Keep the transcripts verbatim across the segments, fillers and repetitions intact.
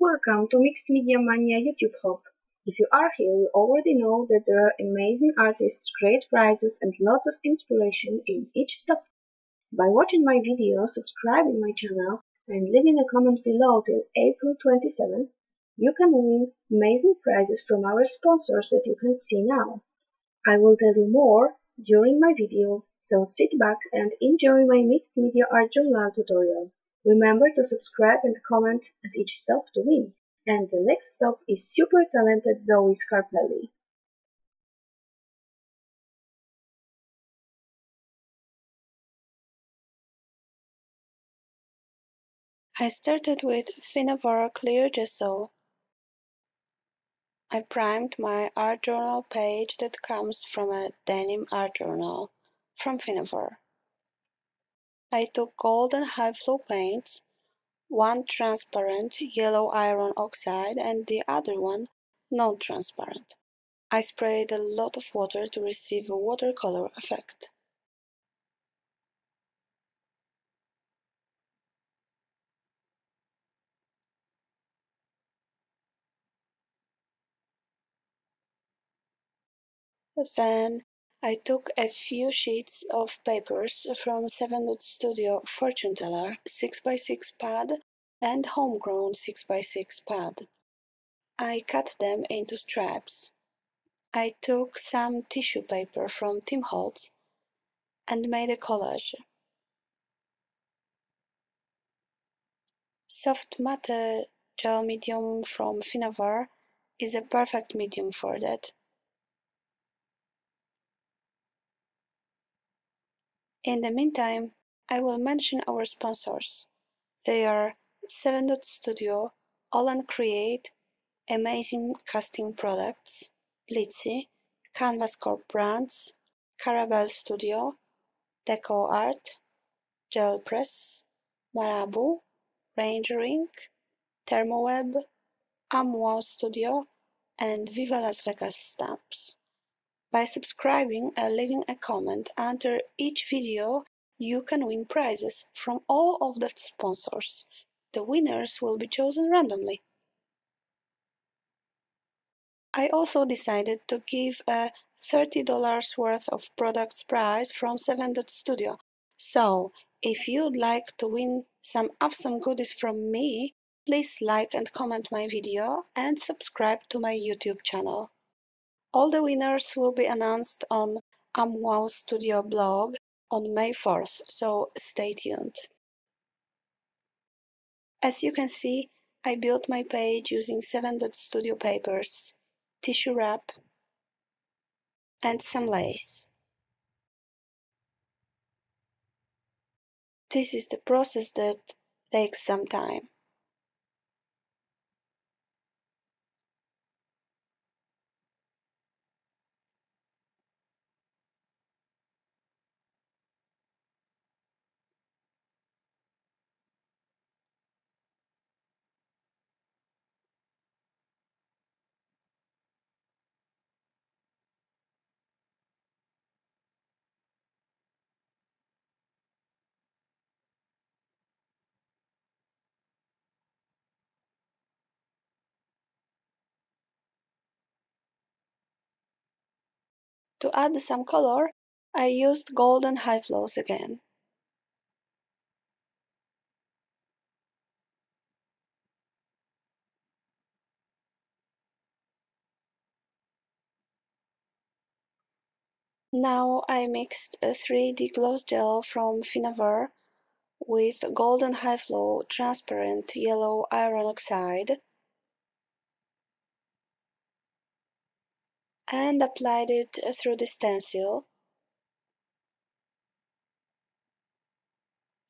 Welcome to Mixed Media Mania YouTube Hub. If you are here, you already know that there are amazing artists, great prizes and lots of inspiration in each stop. By watching my video, subscribing my channel and leaving a comment below till April twenty-seventh, you can win amazing prizes from our sponsors that you can see now. I will tell you more during my video, so sit back and enjoy my Mixed Media Art Journal tutorial. Remember to subscribe and comment at each stop to win. And the next stop is super talented Zoe Scarpelli. I started with Finnabair Clear Gesso. I primed my art journal page that comes from a denim art journal from Finnabair. I took Golden High Flow paints, one transparent yellow iron oxide and the other one non-transparent. I sprayed a lot of water to receive a watercolor effect. Then I took a few sheets of papers from seven dot studio fortune teller six by six pad and homegrown six by six pad. I cut them into strips. I took some tissue paper from Tim Holtz and made a collage. Soft matte gel medium from Finnabair is a perfect medium for that. In the meantime, I will mention our sponsors. They are seven dot studio, All and Create, Amazing Casting Products, Blitzy, Canvas Corp Brands, Carabelle Studio, DecoArt, Gel Press, Marabu, Ranger Ink, Thermoweb, Amwell Studio, and Viva Las Vegas Stamps. By subscribing and leaving a comment under each video, you can win prizes from all of the sponsors. The winners will be chosen randomly. I also decided to give a thirty dollars worth of products prize from seven dot studio. So, if you'd like to win some awesome goodies from me, please like and comment my video and subscribe to my YouTube channel. All the winners will be announced on UmWowStudio blog on May fourth, so stay tuned. As you can see, I built my page using seven dot studio papers, tissue wrap, and some lace. This is the process that takes some time. To add some color, I used Golden High Flows again. Now I mixed a three D gloss gel from Finnabair with Golden High Flow transparent yellow iron oxide and applied it through the stencil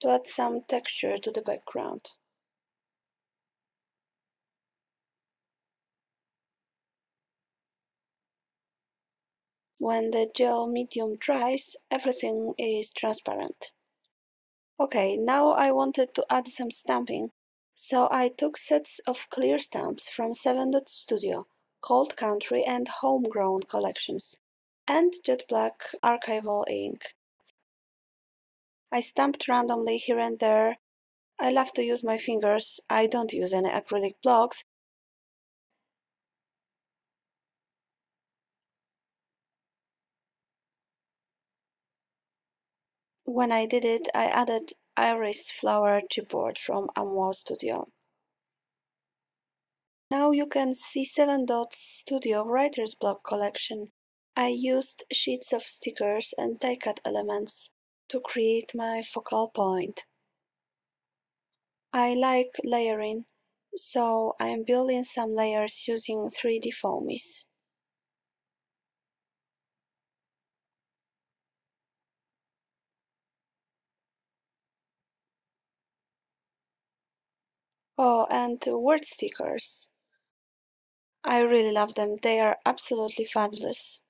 to add some texture to the background. When the gel medium dries, everything is transparent. Okay, now I wanted to add some stamping, so I took sets of clear stamps from seven dot studio. Cold Country and Homegrown collections, and Jet Black archival ink. I stamped randomly here and there I love to use my fingers. I don't use any acrylic blocks. When I did it, I added iris flower chipboard from Amwell Studio. Now you can see seven dots studio Writer's Block collection. I used sheets of stickers and die-cut elements to create my focal point. I like layering, so I'm building some layers using three D foamies. Oh, and word stickers. I really love them. They are absolutely fabulous.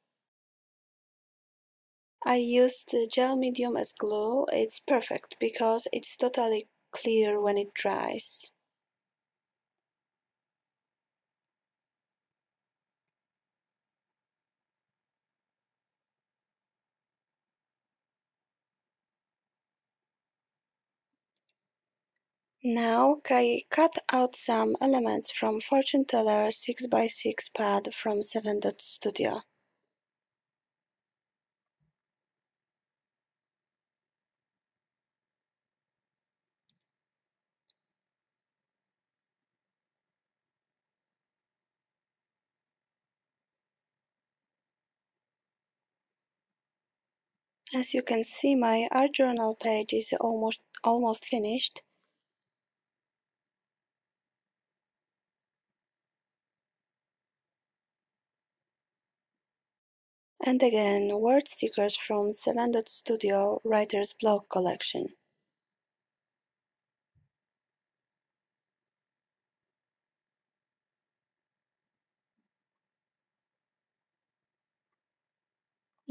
I used gel medium as glue. It's perfect because it's totally clear when it dries. Now I cut out some elements from fortune teller six by six pad from seven dots studio. As you can see, my art journal page is almost almost finished. And again, word stickers from seven dots studio Writer's Block collection.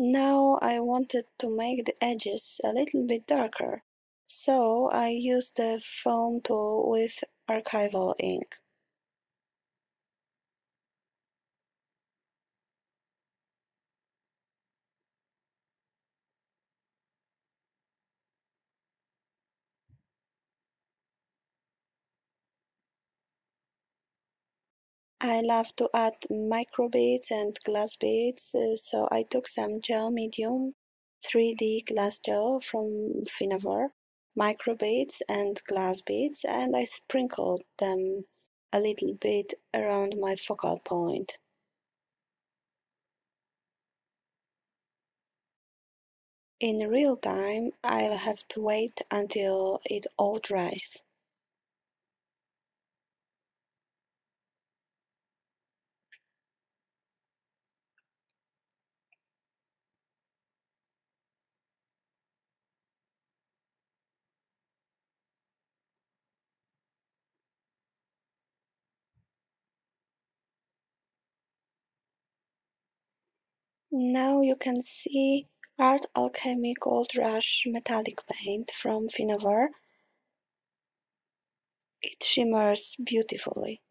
Now I wanted to make the edges a little bit darker, so I used the foam tool with archival ink. I love to add micro beads and glass beads, so I took some gel medium, three D glass gel from Finnabair, micro beads and glass beads, and I sprinkled them a little bit around my focal point. In real time, I'll have to wait until it all dries. Now you can see Art Alchemy Gold Rush metallic paint from Finnabair. It shimmers beautifully.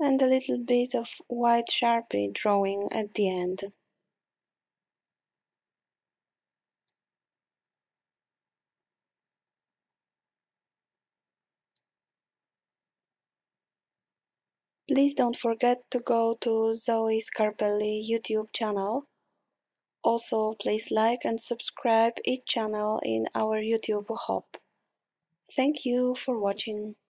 And a little bit of white Sharpie drawing at the end. Please don't forget to go to Zoe Scarpelli YouTube channel. Also, please like and subscribe each channel in our YouTube hub. Thank you for watching.